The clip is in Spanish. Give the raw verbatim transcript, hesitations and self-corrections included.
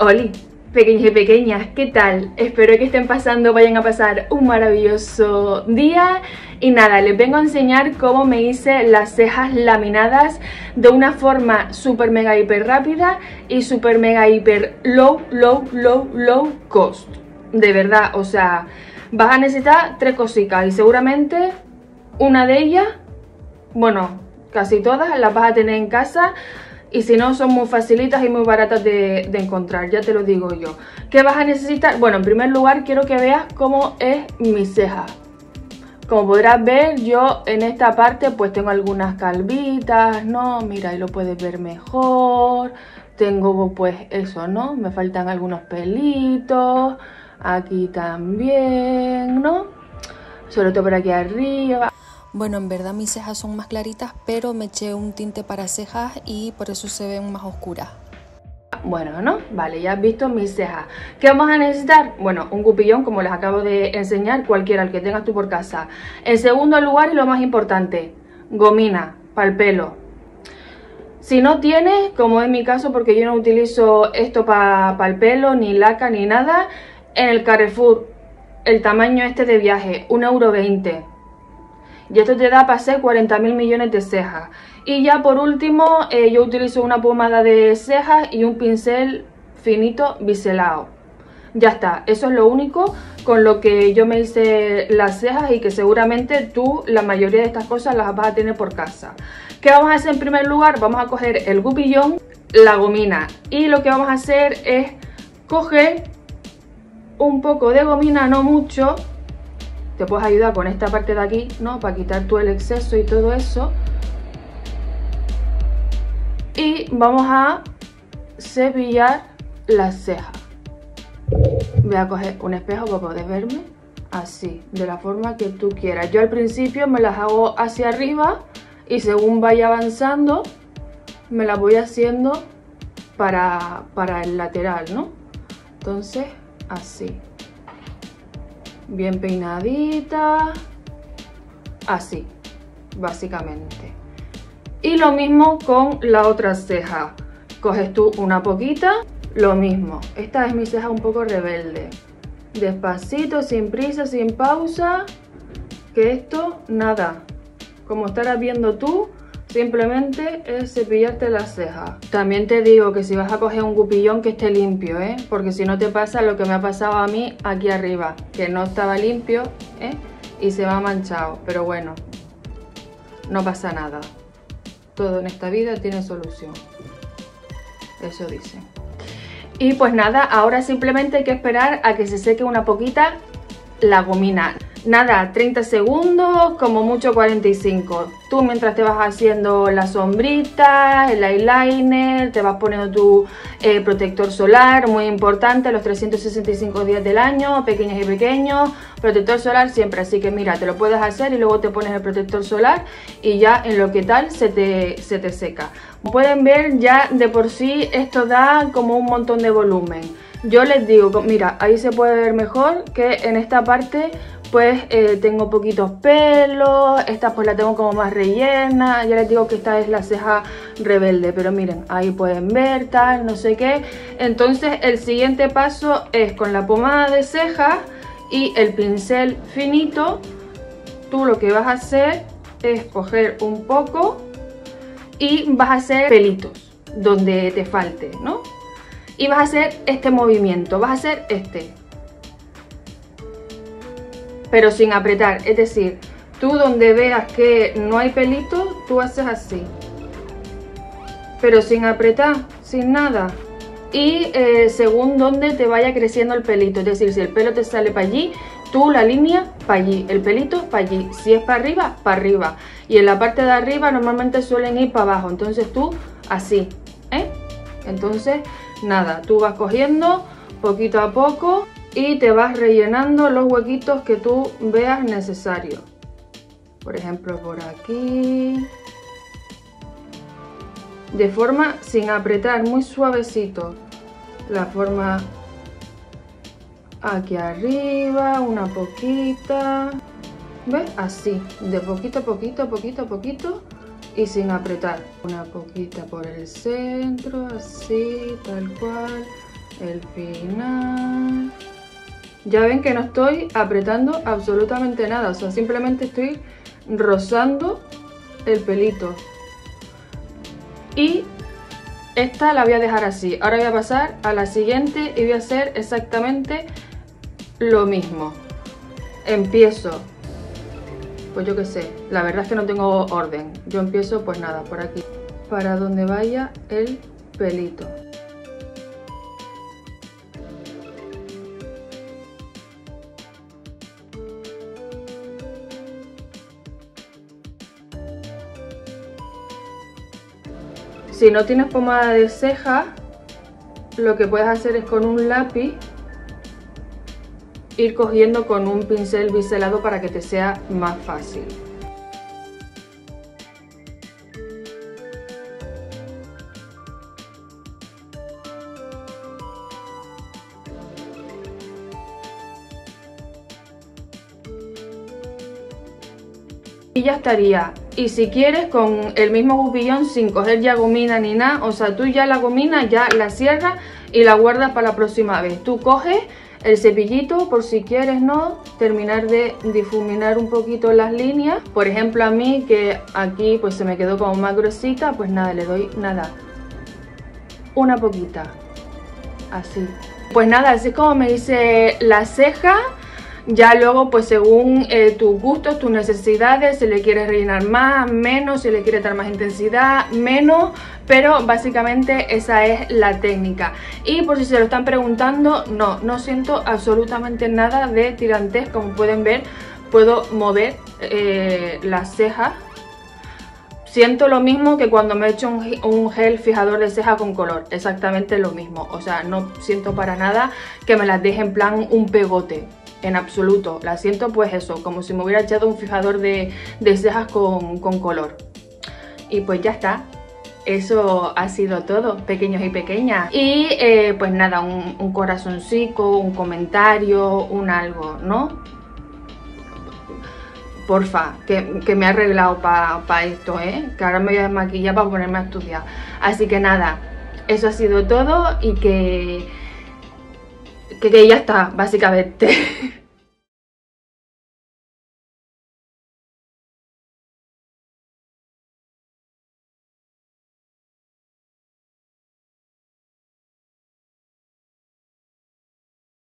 Oli, pequeños y pequeñas, ¿qué tal? Espero que estén pasando, vayan a pasar un maravilloso día. Y nada, les vengo a enseñar cómo me hice las cejas laminadas de una forma super mega hiper rápida y super mega hiper low, low, low, low cost. De verdad, o sea, vas a necesitar tres cositas y seguramente una de ellas, bueno, casi todas las vas a tener en casa. Y si no, son muy facilitas y muy baratas de, de encontrar, ya te lo digo yo. ¿Qué vas a necesitar? Bueno, en primer lugar quiero que veas cómo es mi ceja. Como podrás ver, yo en esta parte pues tengo algunas calvitas, ¿no? Mira, ahí lo puedes ver mejor. Tengo pues eso, ¿no? Me faltan algunos pelitos. Aquí también, ¿no? Sobre todo por aquí arriba. Bueno, en verdad mis cejas son más claritas, pero me eché un tinte para cejas y por eso se ven más oscuras. Bueno, ¿no? Vale, ya has visto mis cejas. ¿Qué vamos a necesitar? Bueno, un cupillón, como les acabo de enseñar, cualquiera, el que tengas tú por casa. En segundo lugar, y lo más importante, gomina para el pelo. Si no tienes, como es mi caso, porque yo no utilizo esto para pa el pelo, ni laca, ni nada, en el Carrefour, el tamaño este de viaje, un euro veinte. Y esto te da para hacer cuarenta mil millones de cejas. Y ya por último, eh, yo utilizo una pomada de cejas y un pincel finito biselado. Ya está, eso es lo único con lo que yo me hice las cejas y que seguramente tú la mayoría de estas cosas las vas a tener por casa. ¿Qué vamos a hacer en primer lugar? Vamos a coger el cupillón, la gomina. Y lo que vamos a hacer es coger un poco de gomina, no mucho. Te puedes ayudar con esta parte de aquí, ¿no? Para quitar tú el exceso y todo eso. Y vamos a cepillar las cejas. Voy a coger un espejo para poder verme así, de la forma que tú quieras. Yo al principio me las hago hacia arriba y según vaya avanzando, me las voy haciendo para, para el lateral, ¿no? Entonces, así. Bien peinadita, así, básicamente. Y lo mismo con la otra ceja. Coges tú una poquita, lo mismo. Esta es mi ceja un poco rebelde. Despacito, sin prisa, sin pausa. Que esto, nada. Como estarás viendo tú, simplemente es cepillarte la ceja. También te digo que si vas a coger un cupillón que esté limpio, ¿eh? Porque si no te pasa lo que me ha pasado a mí aquí arriba, que no estaba limpio, ¿eh? Y se me ha manchado. Pero bueno, no pasa nada. Todo en esta vida tiene solución. Eso dicen. Y pues nada, ahora simplemente hay que esperar a que se seque una poquita la gomina. Nada, treinta segundos, como mucho cuarenta y cinco. Tú mientras te vas haciendo las sombritas, el eyeliner, te vas poniendo tu eh, protector solar, muy importante, los trescientos sesenta y cinco días del año, pequeñas y pequeños, protector solar siempre. Así que mira, te lo puedes hacer y luego te pones el protector solar y ya en lo que tal se te, se te seca. Como pueden ver, ya de por sí esto da como un montón de volumen. Yo les digo, mira, ahí se puede ver mejor que en esta parte. Pues eh, tengo poquitos pelos, esta pues la tengo como más rellena, ya les digo que esta es la ceja rebelde, pero miren, ahí pueden ver tal, no sé qué. Entonces el siguiente paso es con la pomada de cejas y el pincel finito, tú lo que vas a hacer es coger un poco y vas a hacer pelitos donde te falte, ¿no? Y vas a hacer este movimiento, vas a hacer este. Pero sin apretar, es decir, tú donde veas que no hay pelito, tú haces así. Pero sin apretar, sin nada. Y eh, según donde te vaya creciendo el pelito, es decir, si el pelo te sale para allí, tú la línea para allí, el pelito para allí. Si es para arriba, para arriba. Y en la parte de arriba normalmente suelen ir para abajo, entonces tú así, ¿eh? Entonces, nada, tú vas cogiendo poquito a poco. Y te vas rellenando los huequitos que tú veas necesarios. Por ejemplo, por aquí. De forma sin apretar, muy suavecito. La forma aquí arriba, una poquita. ¿Ves? Así, de poquito a poquito, poquito a poquito y sin apretar. Una poquita por el centro, así, tal cual. el final. Ya ven que no estoy apretando absolutamente nada, o sea, simplemente estoy rozando el pelito. Y esta la voy a dejar así. Ahora voy a pasar a la siguiente y voy a hacer exactamente lo mismo. Empiezo, pues yo qué sé, la verdad es que no tengo orden. Yo empiezo pues nada, por aquí, para donde vaya el pelito. Si no tienes pomada de ceja, lo que puedes hacer es con un lápiz ir cogiendo con un pincel biselado para que te sea más fácil. Y ya estaría. Y si quieres, con el mismo gubillón, sin coger ya gomina ni nada, o sea, tú ya la gomina ya la cierras y la guardas para la próxima vez. Tú coges el cepillito por si quieres, ¿no?, terminar de difuminar un poquito las líneas. Por ejemplo, a mí, que aquí pues se me quedó como más gruesita, pues nada, le doy nada, una poquita, así. Pues nada, así es como me hice la ceja. Ya luego, pues según eh, tus gustos, tus necesidades, si le quieres rellenar más, menos, si le quieres dar más intensidad, menos. Pero básicamente esa es la técnica. Y por si se lo están preguntando, no, no siento absolutamente nada de tirantes. Como pueden ver, puedo mover eh, las cejas. Siento lo mismo que cuando me he hecho un, un gel fijador de ceja con color, exactamente lo mismo. O sea, no siento para nada que me las deje en plan un pegote. En absoluto, la siento pues eso, como si me hubiera echado un fijador de, de cejas con, con color. Y pues ya está, eso ha sido todo, pequeños y pequeñas. Y eh, pues nada, un, un corazoncito, un comentario, un algo, ¿no? Porfa, que, que me he arreglado para pa esto, ¿eh? Que ahora me voy a desmaquillar para ponerme a estudiar. Así que nada, eso ha sido todo y que... Que, que ya está, básicamente.